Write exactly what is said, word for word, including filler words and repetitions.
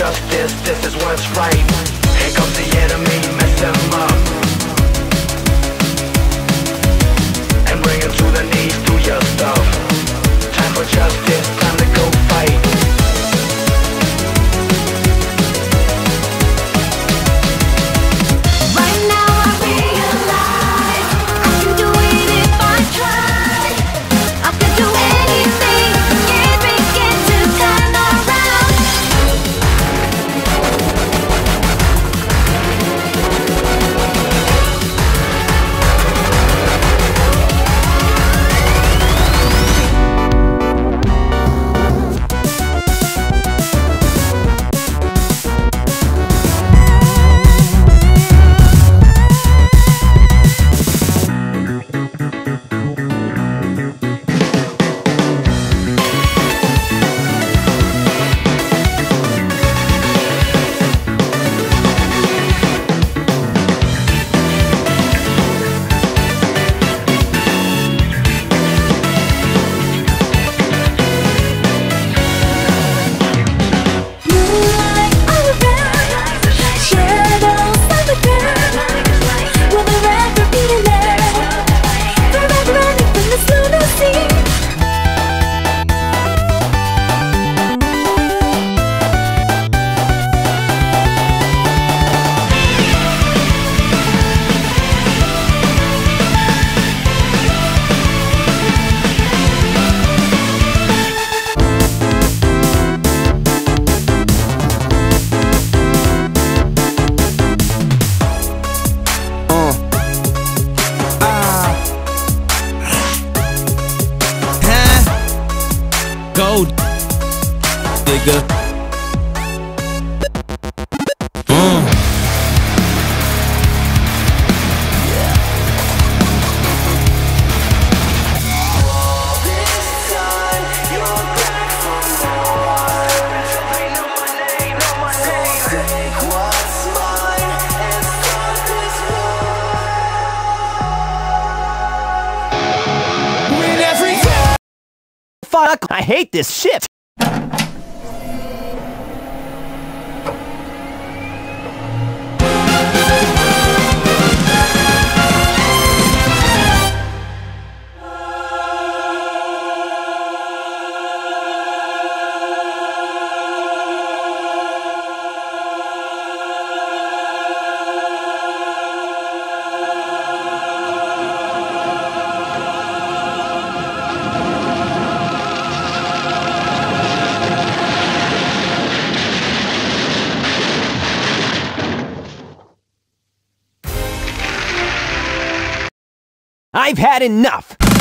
justice, this is what's right. Here comes the enemy, mess him up and bring him to the knees, do your stuff. Time for justice, time to go fight. I hate this shit! I've had enough!